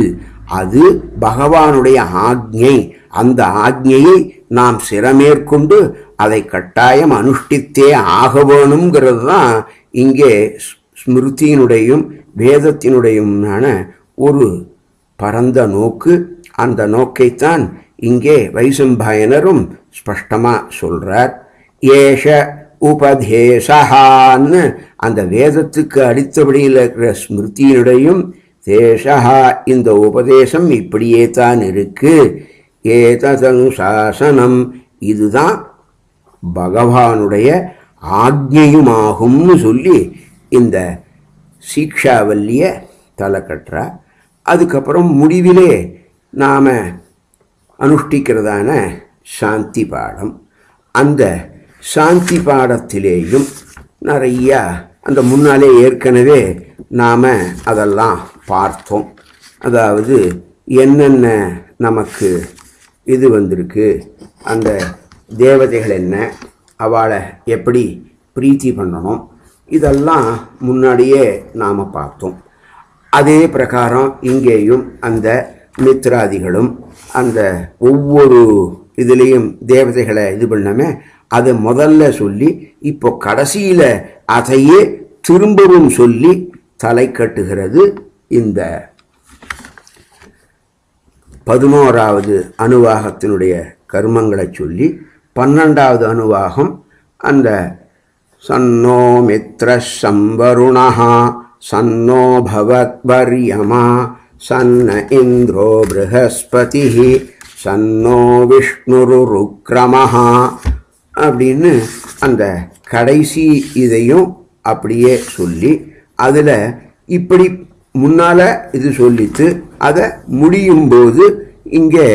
அது பகவானுடைய ஆக்ஞை. அந்த ஆக்ஞையை நாம் சிரமேற்கொண்டு அதை கட்டாயம் அனுஷ்டித்தே ஆக வேணுங்கிறது தான் இங்கே ஸ்மிருதியினுடையும் வேதத்தினுடையுமான ஒரு பரந்த நோக்கு. அந்த நோக்கைத்தான் இங்கே வைசம்பாயனரும் ஸ்பஷ்டமாக சொல்கிறார். ஏஷ உபதேசஹான்னு அந்த வேதத்துக்கு அடித்தபடியில் இருக்கிற ஸ்மிருதியினுடையும் தேசஹா இந்த உபதேசம் இப்படியே தான் இருக்கு. ஏததங் சாசனம் இதுதான் பகவானுடைய ஆக்ஞையுமாகும்னு சொல்லி இந்த சீக்ஷாவல்லிய தலை கட்டுறா. அதுக்கப்புறம் முடிவிலே நாம் அனுஷ்டிக்கிறதான சாந்தி பாடம். அந்த சாந்தி பாடத்திலேயும் நிறையா அந்த முன்னாலே ஏற்கனவே நாம் அதெல்லாம் பார்த்தோம். அதாவது என்னென்ன நமக்கு இது வந்திருக்கு, அந்த தேவதைகள் என்ன, அவளை எப்படி பிரீத்தி பண்ணணும், இதெல்லாம் முன்னாடியே நாம் பார்த்தோம். அதே பிரகாரம் இங்கேயும் அந்த மித்ராதிகளும் அந்த ஒவ்வொரு இதுலேயும் தேவதைகளை இது பண்ணாமல் அதை முதல்ல சொல்லி இப்போ கடைசியில் அதையே திரும்பவும் சொல்லி தலை கட்டுகிறது இந்த பதினோராவது அணுவாகத்தினுடைய கர்மங்களை சொல்லி. பன்னெண்டாவது அணுவாகம் அந்த சன்னோ மித்ர சம்பருணஹா சன்னோ பவத்வர்யமா சன்ன இந்திரோ ப்ரஹஸ்பதிஹி சன்னோ விஷ்ணுரு ருக்ரமஹா அப்படின்னு அந்த கடைசி இதையும் அப்படியே சொல்லி அதில் இப்படி முன்னால் இது சொல்லித்து அதை முடியும்போது இங்கே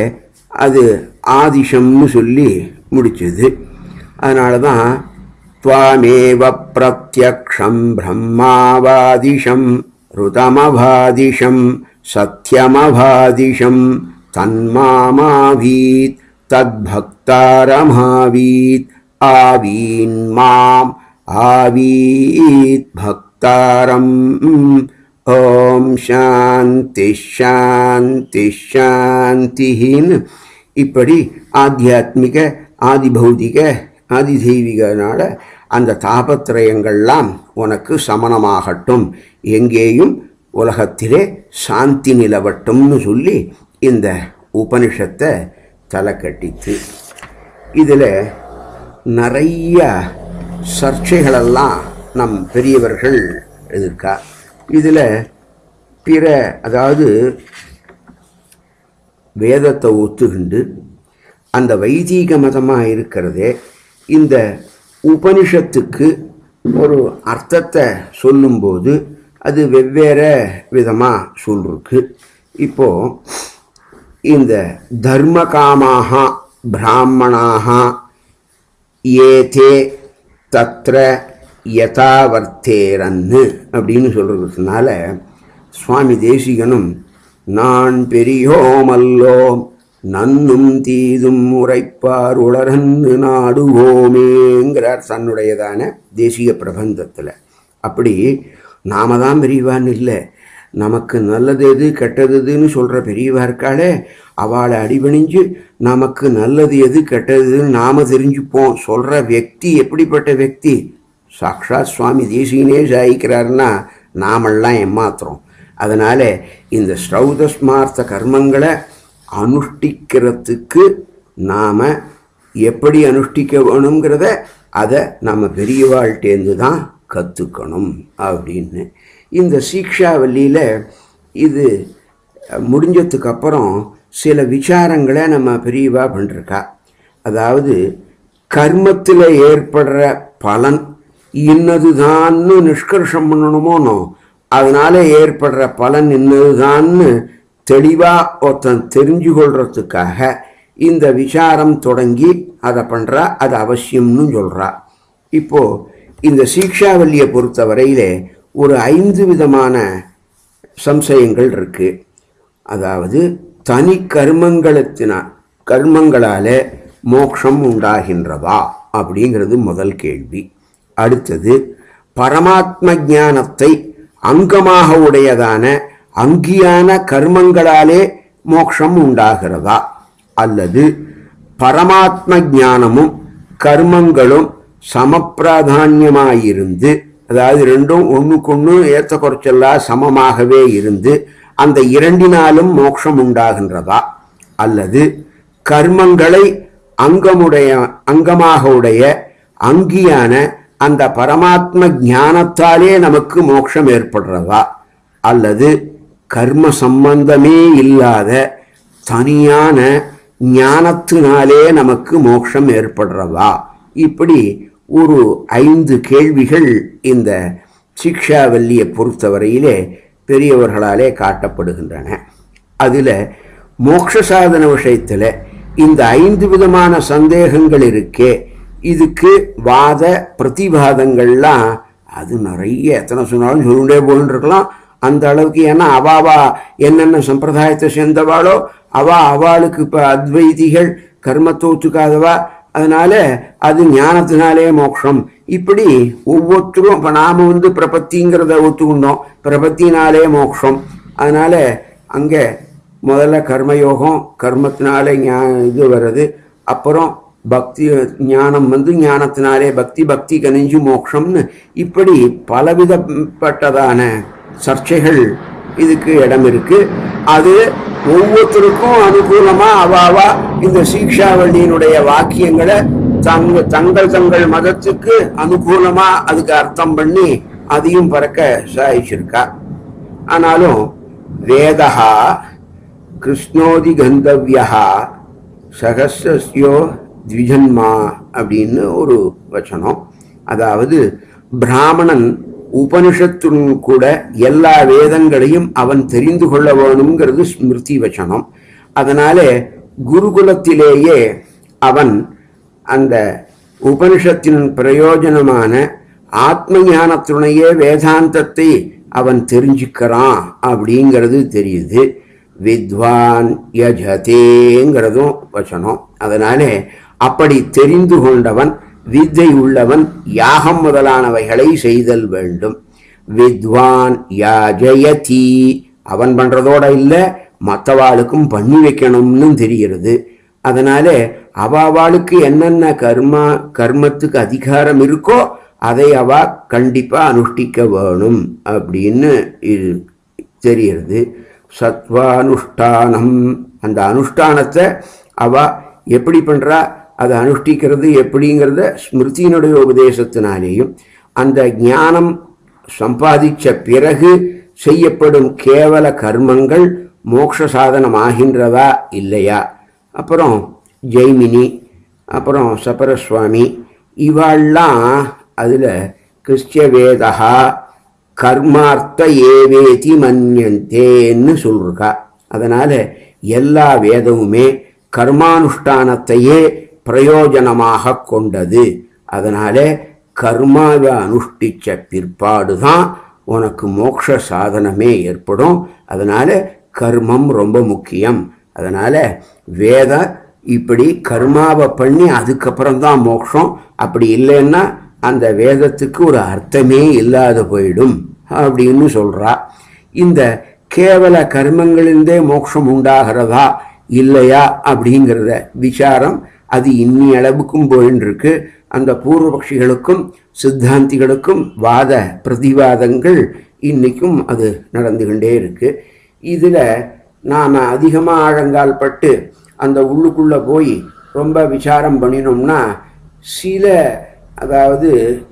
அது ஆதிசம்னு சொல்லி முடிச்சது. அதனால தான் துவாமேவ பிரத்யக்ஷம் பிரம்மாவாதிஷம் ருதமபாதிஷம் சத்யமபாதிஷம் தன்மாமாவீத் தத்பக்தாரமாவீத் ஆவீன் மாம் ஆவீத் பக்தாரம். ஓம் சாந்தி சாந்தி சாந்திஹின்னு இப்படி ஆத்தியாத்மிக ஆதிபௌதிக ஆதிதெய்வீகனால அந்த தாபத்திரயங்கள்லாம் உனக்கு சமனமாகட்டும், எங்கேயும் உலகத்திலே சாந்தி நிலவட்டும்னு சொல்லி இந்த உபனிஷத்தை தலை கட்டிச்சு. இதில் நிறைய சர்ச்சைகளெல்லாம் நம் பெரியவர்கள் எதிர்க்கா. இதில் பிற அதாவது வேதத்தை ஒத்துகிண்டு அந்த வைதீக மதமாக இருக்கிறதே இந்த உபனிஷத்துக்கு ஒரு அர்த்தத்தை சொல்லும்போது அது வெவ்வேறு விதமாக சொல்லிருக்கு. இப்போது இந்த தர்மகாமாக பிராமணாக ஏதே தத்ர யதாவர்த்தேரன்னு அப்படின்னு சொல்கிறதுனால சுவாமி தேசிகனும் நான் பெரியோமல்லோ நன்னும் தீதும் உரைப்பார் உளரன்னு நாடுவோமேங்கிறார் தன்னுடையதான தேசிய பிரபந்தத்தில். அப்படி நாம தான் பெரியவான்னு இல்லை, நமக்கு நல்லது எது கெட்டதுன்னு சொல்கிற பெரியவா இருக்காளே அவளை அடிபணிஞ்சு நமக்கு நல்லது எது கெட்டதுன்னு நாம் தெரிஞ்சுப்போம் சொல்கிற வக்தி எப்படிப்பட்ட வக்தி சாக்ஷாத் சுவாமி தேசிகனே சாயிக்கிறாருன்னா நாமெல்லாம் ஏமாத்துறோம். அதனால் இந்த ஸ்ரௌத ஸ்மார்த்த கர்மங்களை அனுஷ்டிக்கிறதுக்கு नाम एप्पड़ी अनुष्ठिक नाम पेरियवाळ्टे तान कत्तुक्कणुम अप्पडिन्नु इंद सीक्षावल्लियिल इदु मुडिंजदुक्कु अप्पुறம் சில விசாரங்களை நம்ம பெரியவா பண்ணிருக்கா. அதாவது கர்மத்தில் ஏற்படுற பலன் இன்னதுதான்னு நிஷ்கர்ஷம் பண்ணணுமோனோ அதனால ஏற்படுற பலன் இன்னதுதான்னு தெளிவா ஒருத்தன் தெரிஞ்சு கொள்றதுக்காக இந்த விசாரம் தொடங்கி அதை பண்ணுறா. அது அவசியம்னு சொல்கிறா. இப்போது இந்த சீக்ஷாவல்லியை பொறுத்த வரையிலே ஒரு ஐந்து விதமான சம்சயங்கள் இருக்குது. அதாவது தனி கர்மங்களத்தினால் கர்மங்களால் மோட்சம் உண்டாகின்றதா அப்படிங்கிறது முதல் கேள்வி. அடுத்தது பரமாத்ம ஞானத்தை அங்கமாக உடையதான அங்கியான கர்மங்களாலே மோட்சம் உண்டாகிறதா அல்லது பரமாத்ம ஞானமும் கர்மங்களும் சமப்பிராதான்யமாயிருந்து அதாவது ரெண்டும் ஒன்றுக்கொன்று ஏற்ற குறைச்செல்லாம் சமமாகவே இருந்து அந்த இரண்டினாலும் மோட்சம் உண்டாகின்றதா அல்லது கர்மங்களை அங்கமுடைய அங்கமாக உடைய அங்கியான அந்த பரமாத்ம ஞானத்தாலே நமக்கு மோட்சம் ஏற்படுறதா அல்லது கர்ம சம்பந்தமே இல்லாத தனியான ஞானத்தினாலே நமக்கு மோட்சம் ஏற்படுறதா. இப்படி ஒரு ஐந்து கேள்விகள் இந்த சீக்ஷாவல்லியை பொறுத்தவரையிலே பெரியவர்களாலே காட்டப்படுகின்றன. அதில் மோட்ச சாதன விஷயத்தில் இந்த ஐந்து விதமான சந்தேகங்கள் இருக்கே இதுக்கு வாத பிரதிவாதங்கள்லாம் அது நிறைய எத்தனை சொன்னாலும் சொல்லிட்டே போகின்றிருக்கலாம் அந்த அளவுக்கு. ஏன்னா அவாவா என்னென்ன சம்பிரதாயத்தை சேர்ந்தவாளோ அவா அவளுக்கு இப்போ அத்வைதிகள் கர்மத்தோத்துக்காதவா அதனால் அது ஞானத்தினாலே மோட்சம். இப்படி ஒவ்வொருத்தரும் இப்போ நாம் வந்து பிரபத்திங்கிறத ஒத்துக்கொண்டோம் பிரபத்தினாலே மோட்சம். அதனால் அங்கே முதல்ல கர்மயோகம் கர்மத்தினாலே ஞா இது வர்றது அப்புறம் பக்தி ஞானம் வந்து ஞானத்தினாலே பக்தி பக்தி கனிஞ்சு மோட்சம்னு இப்படி பலவிதப்பட்டதான சர்ச்சைகள் இதுக்கு இடம் இருக்குது. அது ஒவ்வொருத்தருக்கும் அனுகூலமாக அவாவா இந்த சீக்ஷாவல்லியினுடைய வாக்கியங்களை தங்க தங்கள் தங்கள் மதத்துக்கு அனுகூலமாக அதுக்கு அர்த்தம் பண்ணி அதையும் பறக்க சாதிச்சிருக்கா. ஆனாலும் வேதஹா கிருஷ்ணோதி கந்தவ்யா சகசஸ்யோ த்விஜன்மா அப்படின்னு ஒரு வச்சனம். அதாவது பிராமணன் உபனிஷத்துடன் கூட எல்லா வேதங்களையும் அவன் தெரிந்து கொள்ள வேணுங்கிறது ஸ்மிருதி வச்சனம். அதனாலே குருகுலத்திலேயே அவன் அந்த உபனிஷத்தின் பிரயோஜனமான ஆத்ம ஞானத்துடனேயே வேதாந்தத்தை அவன் தெரிஞ்சுக்கிறான் அப்படிங்கிறது தெரியுது. வித்வான் யஜதேங்கிறதும் வச்சனம். அதனாலே அப்படி தெரிந்து கொண்டவன் வித்தை உள்ளவன் யாகம் முதலானவைகளை செய்தல் வேண்டும். வித்வான் யாஜயதி அவன் பண்ணுறதோட இல்லை மற்றவாளுக்கும் பண்ணி வைக்கணும்னு தெரிகிறது. அதனால அவாவாளுக்கு என்னென்ன கர்மா கர்மத்துக்கு அதிகாரம் இருக்கோ அதை அவ கண்டிப்பாக அனுஷ்டிக்க வேணும் அப்படின்னு இது தெரிகிறது. சத்வானுஷ்டானம் அந்த அனுஷ்டானத்தை அவ எப்படி பண்ணுறா அதை அனுஷ்டிக்கிறது எப்படிங்கிறத ஸ்மிருதியினுடைய உபதேசத்தினாலேயும் அந்த ஞானம் சம்பாதித்த பிறகு செய்யப்படும் கேவல கர்மங்கள் மோட்ச சாதனம் ஆகின்றதா இல்லையா. அப்புறம் ஜெய்மினி அப்புறம் சபரஸ்வாமி இவாள்லாம் அதில் கிறிஸ்தவேதா கர்மார்த்த ஏவேதி மன்யந்தேன்னு சொல்லிருக்கா. அதனால் எல்லா வேதமுமே கர்மானுஷ்டானத்தையே பிரயோஜனமாக கொண்டது. அதனாலே கர்மாவை அனுஷ்டித்த பிற்பாடு தான் உனக்கு மோட்ச சாதனமே ஏற்படும். அதனால் கர்மம் ரொம்ப முக்கியம். அதனால் வேத இப்படி கர்மாவை பண்ணி அதுக்கப்புறம்தான் மோட்சம். அப்படி இல்லைன்னா அந்த வேதத்துக்கு ஒரு அர்த்தமே இல்லாத போயிடும் அப்படின்னு சொல்கிறா. இந்த கேவல கர்மங்களிலிருந்தே மோட்சம் உண்டாகிறதா இல்லையா அப்படிங்கிறத விசாரம் அது இன்னி அளவுக்கும் போயின்றிருக்கு. அந்த பூர்வபக்ஷிகளுக்கும் சித்தாந்திகளுக்கும் வாத பிரதிவாதங்கள் இன்றைக்கும் அது நடந்து கொண்டே இருக்குது. இதில் நாம் அதிகமாக ஆழங்கால் பட்டு அந்த உள்ளுக்குள்ளே போய் ரொம்ப விசாரம் பண்ணினோம்னா சில அதாவது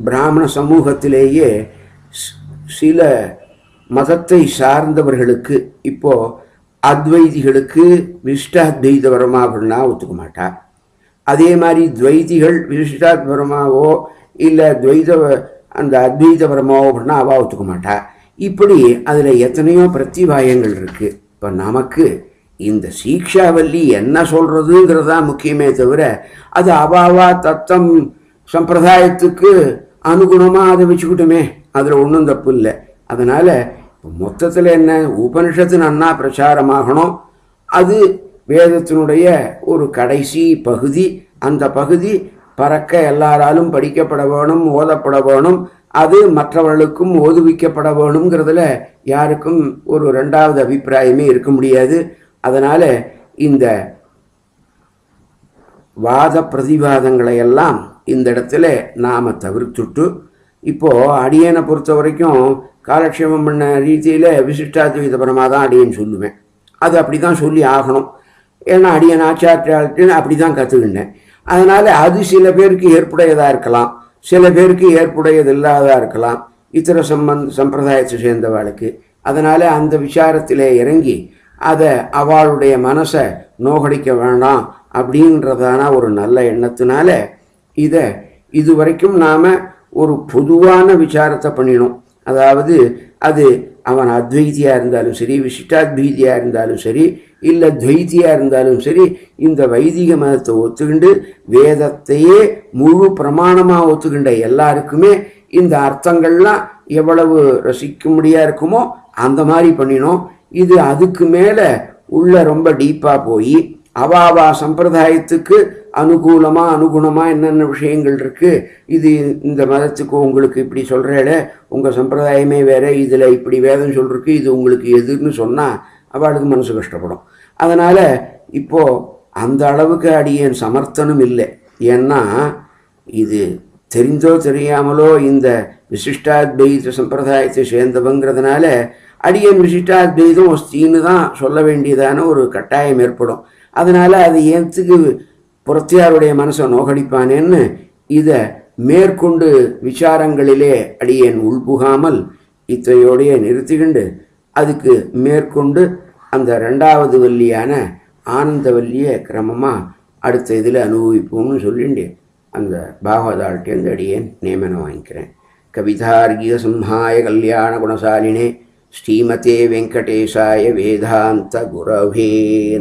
பிராமண சமூகத்திலேயே சில மதத்தை சார்ந்தவர்களுக்கு இப்போ அத்வைதிகளுக்கு விசிஷ்டாத்வைத பரமாவன்னா ஒத்துக்க மாட்டார். அதே மாதிரி துவைதிகள் விசிஷ்டாத் பரமாவோ இல்லை துவைத அந்த அத்வைத பரமாவோ அப்படின்னா அவா ஒத்துக்க மாட்டா. இப்படி அதில் எத்தனையோ பிரத்திபாயங்கள் இருக்குது. இப்போ நமக்கு இந்த சீக்ஷாவல்லி என்ன சொல்கிறதுங்கிறது தான் முக்கியமே தவிர அது அவாவா தத்தம் சம்பிரதாயத்துக்கு அனுகுணமாக அதை வச்சுக்கிட்டோமே அதில் ஒன்றும் தப்பு இல்லை. அதனால் மொத்தத்தில் என்ன உபனிஷத்து நன்னா பிரச்சாரமாகணும். அது வேதத்தினுடைய ஒரு கடைசி பகுதி. அந்த பகுதி பறக்க எல்லாராலும் படிக்கப்பட வேணும், ஓதப்பட வேணும், அது மற்றவர்களுக்கும் ஓதுவிக்கப்பட வேணுங்கிறதுல யாருக்கும் ஒரு ரெண்டாவது அபிப்பிராயமே இருக்க முடியாது. அதனால் இந்த வாத பிரதிவாதங்களை எல்லாம் இந்த இடத்துல நாம் தவிர்த்துட்டு இப்போது அடியனை பொறுத்த வரைக்கும் காலக்ஷேமம் பண்ண ரீதியில் விசிஷ்டாத்வைத பரமாக தான் அடியேன்னு சொல்லுவேன். அது அப்படி தான் சொல்லி ஆகணும். ஏன்னா அடியன் ஆச்சாரியாட்டுன்னு அப்படி தான் கற்றுக்கிட்டேன். அதனால் அது சில பேருக்கு ஏற்புடையதாக இருக்கலாம், சில பேருக்கு ஏற்புடையது இல்லாததாக இருக்கலாம், இத்தர சம்பந்த சம்பிரதாயத்தை சேர்ந்தவாளுக்கு. அதனால் அந்த விசாரத்தில் இறங்கி அதை அவளுடைய மனசை நோகடிக்க வேண்டாம் அப்படின்றதான ஒரு நல்ல எண்ணத்தினால இதை இது வரைக்கும் நாம் ஒரு பொதுவான விசாரத்தை பண்ணினோம். அதாவது அது அவன் அத்வைதியாக இருந்தாலும் சரி, விசிஷ்டாத்வைதியாக இருந்தாலும் சரி, இல்லை துவைதியாக இருந்தாலும் சரி, இந்த வைதிக மதத்தை ஒத்துக்கிண்டு வேதத்தையே முழு பிரமாணமாக ஒத்துக்கின்ற எல்லாருக்குமே இந்த அர்த்தங்கள்லாம் எவ்வளவு ரசிக்கும்படியாக இருக்குமோ அந்த மாதிரி பண்ணினோம். இது அதுக்கு மேலே உள்ள ரொம்ப டீப்பாக போய் அவாவா சம்பிரதாயத்துக்கு அனுகூலமாக அனுகுணமாக என்னென்ன விஷயங்கள் இருக்குது, இது இந்த மதத்துக்கு உங்களுக்கு இப்படி சொல்கிறேட உங்கள் சம்பிரதாயமே வேறு, இதில் இப்படி வேதம் சொல்லிருக்கு, இது உங்களுக்கு எதுன்னு சொன்னால் அவளுக்கு மனசு கஷ்டப்படும். அதனால் இப்போது அந்த அளவுக்கு அடியேன் சமர்த்தனும் இல்லை. ஏன்னா இது தெரிந்தோ தெரியாமலோ இந்த விசிஷ்டாத்வைத சம்பிரதாயத்தை சேர்ந்தவங்கிறதுனால அடியன் விசிஷ்டாத்வைதம் ஒஸ்தின்னு தான் சொல்ல வேண்டியதான ஒரு கட்டாயம் ஏற்படும். அதனால் அது ஏற்றுக்கு புரத்தியாருடைய மனசை நோகடிப்பானேன்னு இதை மேற்கொண்டு விசாரங்களிலே அடியேன் உள்புகாமல் இத்தையோடைய நிறுத்திக்கிண்டு அதுக்கு மேற்கொண்டு அந்த ரெண்டாவது வல்லியான ஆனந்தவல்லியை கிரமமாக அடுத்த இதில் அனுபவிப்போம்னு சொல்லிண்டு அந்த பாகவதால்கிட்டேருந்து அடியேன் நியமனம் வாங்கிக்கிறேன். கவிதார்கிய சிம்ஹாய கல்யாண குணசாலினே ஸ்ரீமதே வெங்கடேசாய வேதாந்த குரவே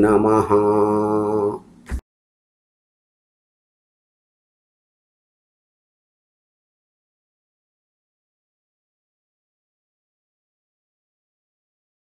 நமஹ.